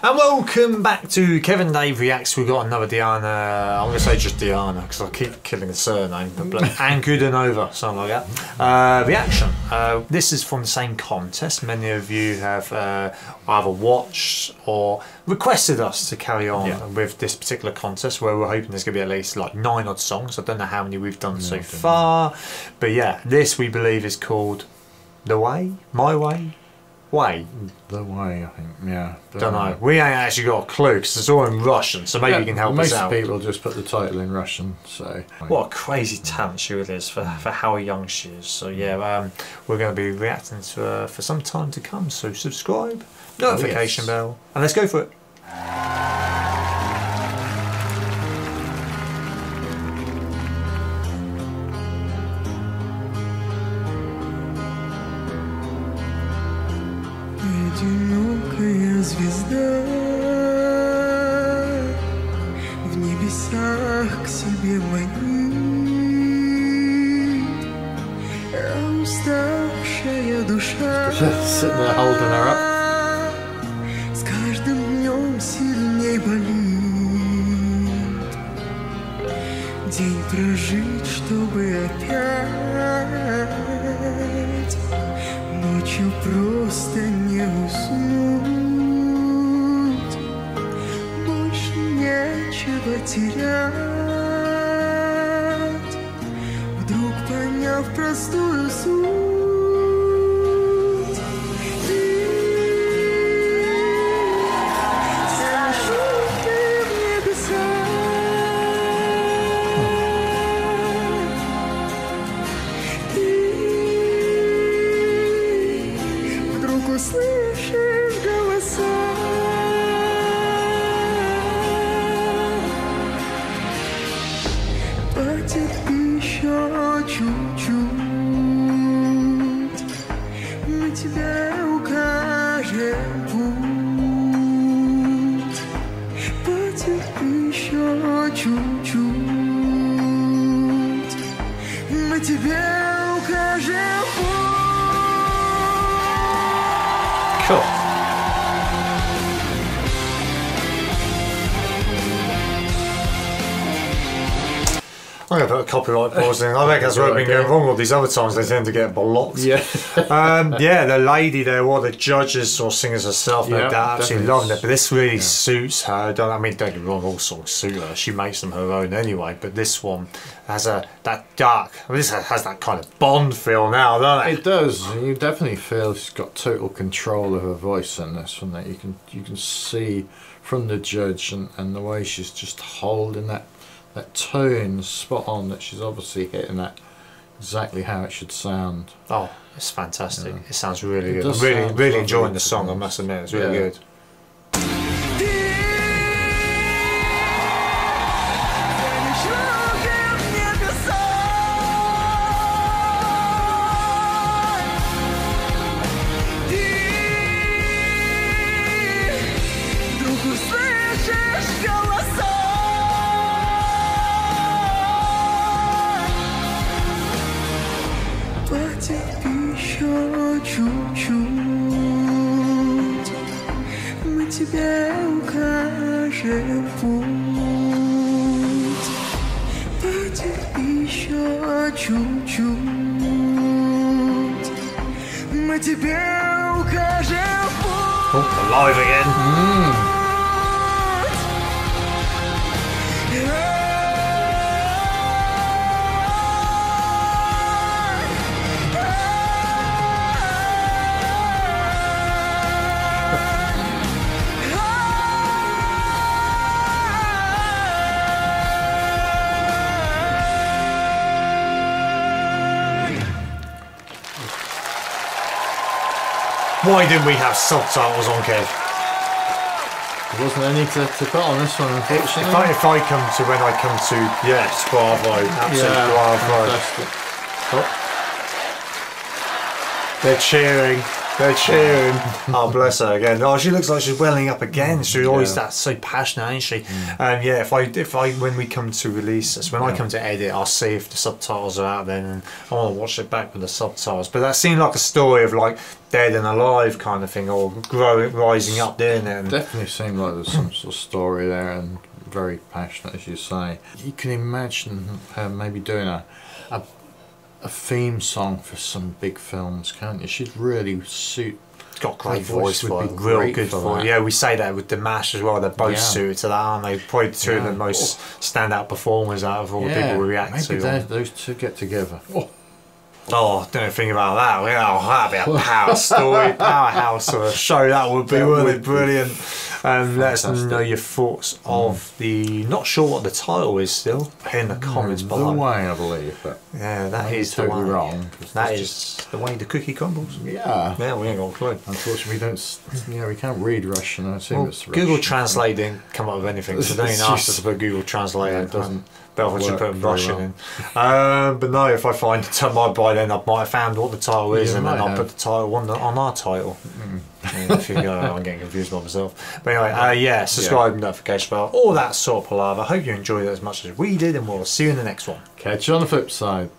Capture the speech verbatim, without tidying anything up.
And welcome back to Kevin Dave Reacts. We've got another Diana, I'm going to say just Diana because I keep killing the surname, but Ankudinova, something like that. Uh, reaction. Uh, this is from the same contest. Many of you have uh, either watched or requested us to carry on yeah. with this particular contest where we're hoping there's going to be at least like nine odd songs. I don't know how many we've done no, so far. Know. But yeah, this we believe is called The Way, My Way. Way. The way, I think, yeah. The Don't way. know. We ain't actually got a clue because it's all in Russian, so maybe yeah, you can help us out. Most people just put the title in Russian, so... What a crazy talent she really is for, for how young she is. So yeah, um, we're going to be reacting to her for some time to come, so subscribe, notification oh, yes. bell, and let's go for it. Одинокая звезда в небесах к себе манит, а уставшая душа с каждым днем сильней болит. День прожить, чтобы опять ночью просто не уснуть, больше нечего терять, вдруг поняв простую суть. Слышишь голоса, потерпи еще чуть-чуть, мы тебе укажем путь. Потерпи еще чуть-чуть, мы тебе укажем путь. Cool. I'm going to put a copyright pause in. I think that's what's been going wrong all these other times. They tend to get blocked. Yeah, um, yeah. The lady there, one of the judges or singers herself, yeah, no doubt, absolutely loving it. But this really yeah. suits her. Don't, I mean, don't get me wrong, all songs suit her. She makes them her own anyway. But this one has a that dark. I mean, this has that kind of Bond feel now, doesn't it? It does. You definitely feel she's got total control of her voice in this, and that you can you can see from the judge and, and the way she's just holding that that tone spot on. That she's obviously hitting that exactly how it should sound. Oh, it's fantastic! Yeah. It sounds really it good. I'm really, really enjoying the song. I must admit, it's really yeah. good. Чуть-чуть, мы тебе укажем путь. Потерпи еще чуть-чуть, мы тебе укажем путь. Oh, alive again. Mm. Why didn't we have subtitles on, Kev? There wasn't any to, to put on this one, unfortunately. If I, if I come to when I come to, yes, bravo, absolute yeah, bravo. Fantastic. Oh. They're cheering. They're cheering. Oh, bless her again. Oh, she looks like she's welling up again. She's always yeah. that so passionate, ain't she? Mm. Um, yeah, if I if I when we come to release this, when yeah. I come to edit, I'll see if the subtitles are out then, and I want to watch it back with the subtitles. But that seemed like a story of like dead and alive kind of thing, or growing, rising up, didn't it? And definitely seemed like there's some sort of story there, and very passionate, as you say. You can imagine her maybe doing a. a a theme song for some big films, can't you? She'd really suit. Got great voice, voice for it. Real good for it. Yeah, we say that with Dimash as well. They're both yeah. suited to that, aren't they? Probably two yeah. of the most standout performers out of all yeah. the people we react Maybe to. Maybe those two get together. Oh. Oh, don't think about that. Oh, that'd be a power story, powerhouse of a show that would be, that wouldn't would it? Brilliant. And um, let us know your thoughts of mm. the. Not sure what the title is still in the comments mm, below. The Way, I believe. But yeah, that is the one. Wrong. That is the way the cookie crumbles. Yeah. Yeah, we ain't got a clue. Unfortunately, we don't. Yeah, we can't read Russian. I assume well, it's Google Russian. Translate didn't come up with anything. So don't ask us to put Google Translate. Yeah, it doesn't. I should put Russian well. in. Uh, but no, if I find the title by then, I might have found what the title is, yeah, and then I'll have. put the title on, the, on our title. Mm. Yeah, if you go, I'm getting confused by myself. But anyway, uh, yeah, subscribe, yeah. notification bell, all that sort of palaver. Hope you enjoyed it as much as we did, and we'll see you in the next one. Catch you on the flip side.